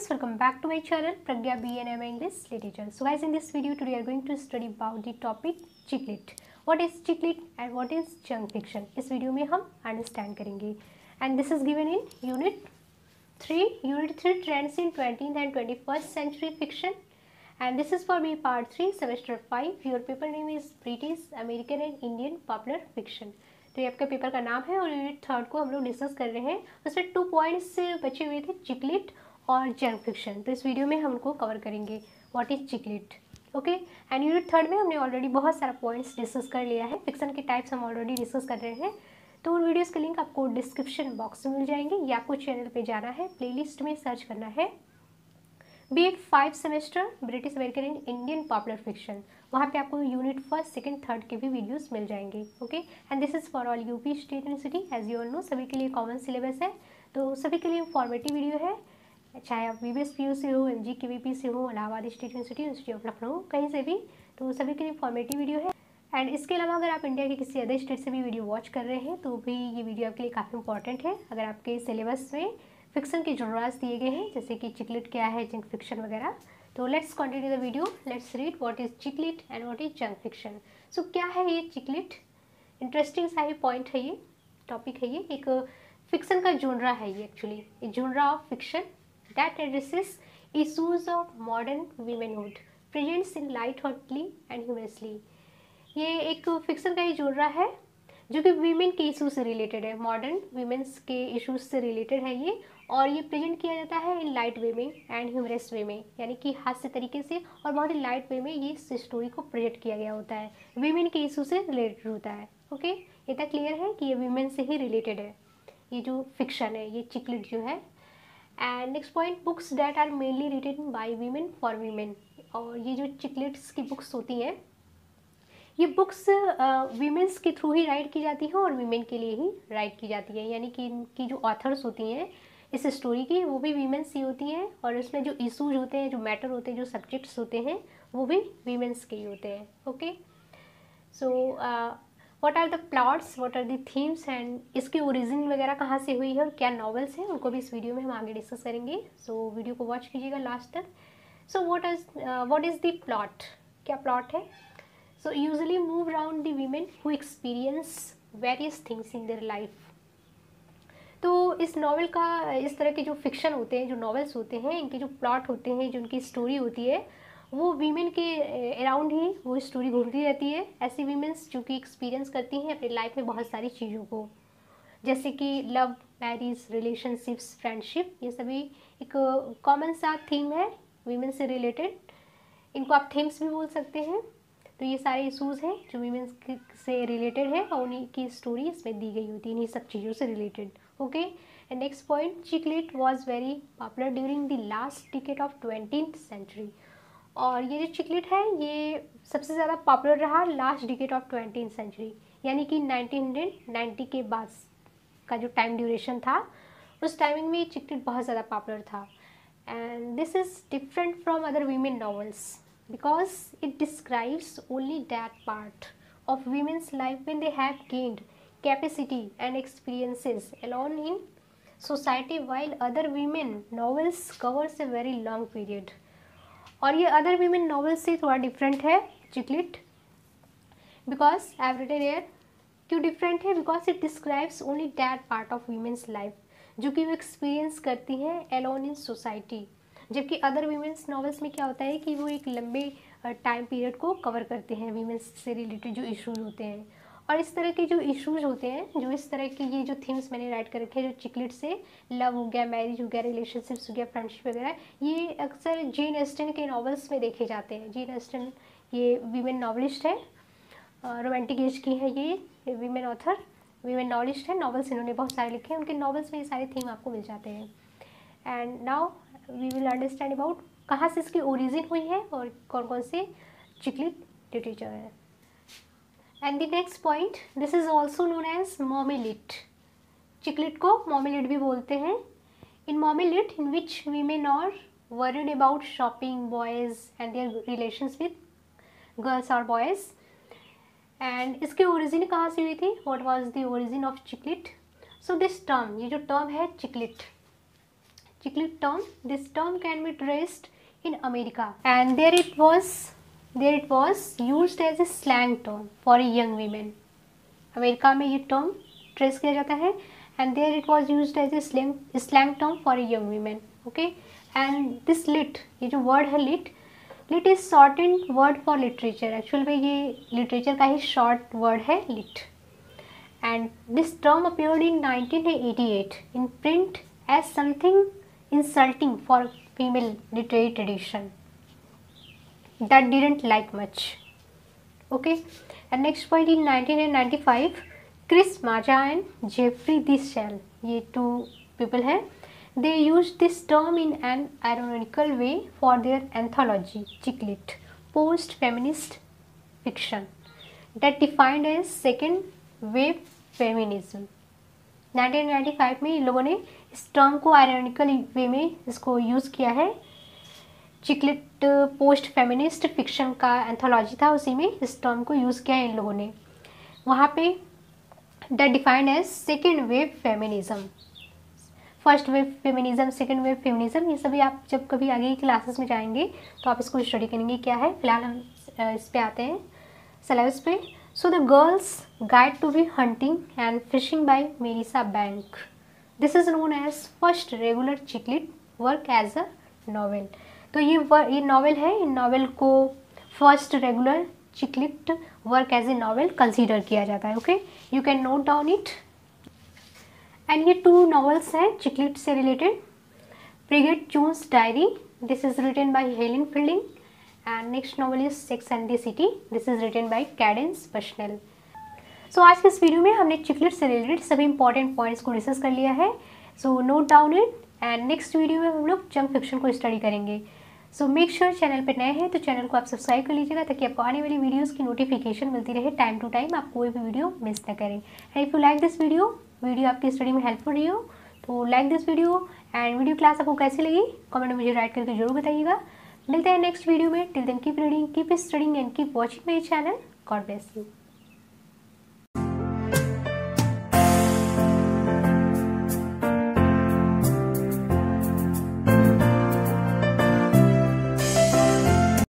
guys, welcome back to my channel Pragya BNM English Literature. So guys, in this video today we are going to study about the topic Chick Lit. What is Chick Lit and what is junk fiction? इस video में हम understand करेंगे. And this is given in unit 3 trends in 20th and 21st century fiction. And this is for me part 3 semester 5. Your paper name is British American and Indian popular fiction. तो ये आपका paper का नाम है और unit 3 को हम लोग डिस्कस कर रहे हैं. उसमें 2 पॉइंट्स बचे हुए थे, चिक लिट और जंक फिक्शन. तो इस वीडियो में हम उनको कवर करेंगे. What is chick lit, okay. And unit 3 में हमने ऑलरेडी बहुत सारा पॉइंट्स डिस्कस कर लिया है. फिक्शन के टाइप्स हम ऑलरेडी डिस्कस कर रहे हैं. तो उन वीडियोज़ के लिंक आपको डिस्क्रिप्शन बॉक्स में मिल जाएंगे या आपको चैनल पर जाना है, प्ले लिस्ट में सर्च करना है B Ed 5 semester British American and Indian popular fiction. वहाँ पे आपको यूनिट 1, 2, 3 के भी वीडियोस मिल जाएंगे, okay. And this is for all UP state university. As you all know सभी के लिए कॉमन सिलेबस है, तो सभी के लिए इंफॉर्मेटिव वीडियो है. चाहे आप BBS PU से हो, MG KVP से हो, Allahabad state university, university of Lucknow, कहीं से भी, तो सभी के लिए इंफॉर्मेटिव वीडियो है. एंड इसके अलावा अगर आप इंडिया के किसी अदर स्टेट से भी वीडियो वॉच कर रहे हैं तो भी ये वीडियो आपके लिए काफ़ी इंपॉर्टेंट है. अगर आपके सिलेबस में फिक्शन के जॉनर्स दिए गए हैं जैसे कि चिक लिट क्या है, जंक फिक्शन वगैरह, तो let's continue the video. Let's read what is chick lit and what is junk fiction. So क्या है ये चिक लिट? इंटरेस्टिंग सा ही पॉइंट है, ये टॉपिक है, ये एक फिक्शन का जॉनरा है. ये actually a genre of fiction that addresses issues of modern womanhood presents in light heartedly and humorously. ये एक फिक्शन का ही जॉनरा है जो कि वीमेन के इशू से रिलेटेड है, मॉडर्न वीमेंस के इशूज से रिलेटेड है ये. और ये प्रेजेंट किया जाता है इन लाइट वे में एंड ह्यूमरस वे में, यानी कि हास्य तरीके से और बहुत ही लाइट वे में ये स्टोरी को प्रेजेंट किया गया होता है. वीमेन के इशू से रिलेटेड होता है, ओके. इतना क्लियर है कि ये वीमेन से ही रिलेटेड है ये जो फिक्शन है, ये चिक लिट जो है. And next point, books that are mainly written by women for women. और ये जो चिक लिट्स की बुक्स होती हैं, ये बुक्स वीमेंस के थ्रू ही राइट की जाती हैं और वीमेन के लिए ही राइट की जाती है. यानी कि इनकी जो ऑथर्स होती हैं इस स्टोरी की, वो भी वीमेंस ही होती हैं और इसमें जो इशूज होते हैं, जो मैटर होते हैं, जो सब्जेक्ट्स होते हैं, वो भी वीमेंस के ही होते हैं, okay. So what are the plots, what are the themes and इसकी ओरिजिन वगैरह कहाँ से हुई है और क्या नॉवेल्स हैं, उनको भी इस वीडियो में हम आगे डिस्कस करेंगे. सो वीडियो को वॉच कीजिएगा लास्ट तक. So what is the plot, क्या प्लॉट है? So usually move around the women who experience various things in their life. तो इस नॉवेल का, इस तरह के जो फिक्शन होते हैं, जो नॉवेल्स होते हैं, इनके जो प्लॉट होते हैं, जो उनकी स्टोरी होती है, वो वीमेन के अराउंड ही वो स्टोरी घूमती रहती है. ऐसी वीमेंस जो कि एक्सपीरियंस करती हैं अपनी लाइफ में बहुत सारी चीज़ों को, जैसे कि लव, मैरिज, रिलेशनशिप्स, फ्रेंडशिप, ये सभी एक कॉमन सा थीम है वीमेन से रिलेटेड. इनको आप थीम्स भी बोल सकते हैं. तो ये सारे इशूज़ हैं जो वीमेंस से रिलेटेड है और उन्हीं की स्टोरी इसमें दी गई होती है, इन्हीं सब चीज़ों से related, okay. And next point, chick lit was very popular during the last decade of 20th century. और ये जो चिक लिट है ये सबसे ज़्यादा पॉपुलर रहा last decade of 20th century, यानी कि 1990 के बाद का जो टाइम ड्यूरेशन था, उस टाइमिंग में चिक लिट बहुत ज़्यादा पॉपुलर था. And this is different from other women novels because it describes only that part of women's life when they have gained capacity and experiences alone in society, while other women novels covers a very long period. और ये other women novels से थोड़ा different है chick lit, because I have written here. क्यों different है? Because it describes only that part of women's life जो कि वो experience करती हैं alone in society. जबकि other women's novels में क्या होता है कि वो एक लंबे time period को cover करते हैं, women's से related जो issues होते हैं. और इस तरह के जो इश्यूज होते हैं, जो इस तरह के ये जो थीम्स मैंने राइट कर रखे हैं, जो चिक लिट से लव हो गया, मैरिज हो गया, रिलेशनशिप्स हो गया, फ्रेंडशिप वगैरह, ये अक्सर जेन ऑस्टेन के नॉवेल्स में देखे जाते हैं. जेन ऑस्टेन ये वीमेन नॉवलिस्ट है, रोमांटिक एज की है, ये वीमेन ऑथर, वीमेन नॉवलिस्ट है. नॉवेल्स इन्होंने बहुत सारे लिखे हैं, उनके नॉवेल्स में ये सारे थीम आपको मिल जाते हैं. And now we will understand about कहाँ से इसकी ओरिजिन हुई है और कौन कौन से चिक लिट लिटरेचर है. And the next point, this is also known as mommy lit. Chick lit को मॉमी लिट भी बोलते हैं. In mommy lit in which women are worried about shopping, boys and their relations with girls और boys. And इसके origin कहाँ से हुई थी? What was the origin of chick lit? So this term, ये जो टर्म है chick lit, Chicklit term. This term can be traced in America, and there it was used as a slang term for young women. America में ये term trace किया जाता है, and there it was used as a slang term for young women. Okay, and this lit, ये जो word है lit, lit is shortened word for literature. Actually में ये literature का ही short word है lit. And this term appeared in 1988 in print as something insulting for female literary tradition that didn't like much. Okay, and next point, in 1995 Chris Maja and Jeffrey Dischel, ये two people हैं, they used this term in an ironical way for their anthology Chicklit: Post Feminist Fiction that defined as second wave feminism. 1995 में इन लोगों ने इस term को ironical वे में इसको यूज़ किया है. चिकलिट पोस्ट फेमिनिस्ट फिक्शन का एंथोलॉजी था, उसी में इस टर्म को यूज़ किया है इन लोगों ने. वहाँ पे that defined as second wave feminism, first wave feminism, second wave feminism, ये सभी आप जब कभी आगे की क्लासेस में जाएंगे तो आप इसको स्टडी करेंगे क्या है. फिलहाल हम इस पर आते हैं सिलेबस पे. So, The Girl's Guide to Hunting and Fishing by Marissa Bank. This is known as first regular Chicklit work as a novel. तो ये novel है, इन novel को first regular Chicklit work as a novel consider किया जाता है. Okay, you can note down it. And ये two novels हैं Chicklit से related. Bridget Jones's Diary. This is written by Helen Fielding. And next novel is Sex and the City. This is written by Candace Bushnell. So आज के इस video में हमने chick lit से related सभी important points को discuss कर लिया है. So note down it, and next video में हम लोग जंक फिक्शन को स्टडी करेंगे. So make sure चैनल पर नए हैं तो चैनल को आप सब्सक्राइब कर लीजिएगा ताकि आपको आने वाली वीडियोज़ की नोटिफिकेशन मिलती रहे टाइम टू टाइम, आप कोई भी वीडियो मिस ना करें. And if you like this video आपकी स्टडी में हेल्पफुल रही हो तो like this video. And video class आपको कैसी लगी कमेंट में मुझे राइट करके जरूर बताइएगा. मिलते हैं नेक्स्ट वीडियो में. Till then keep reading, keep studying and keep watching my channel. God bless you.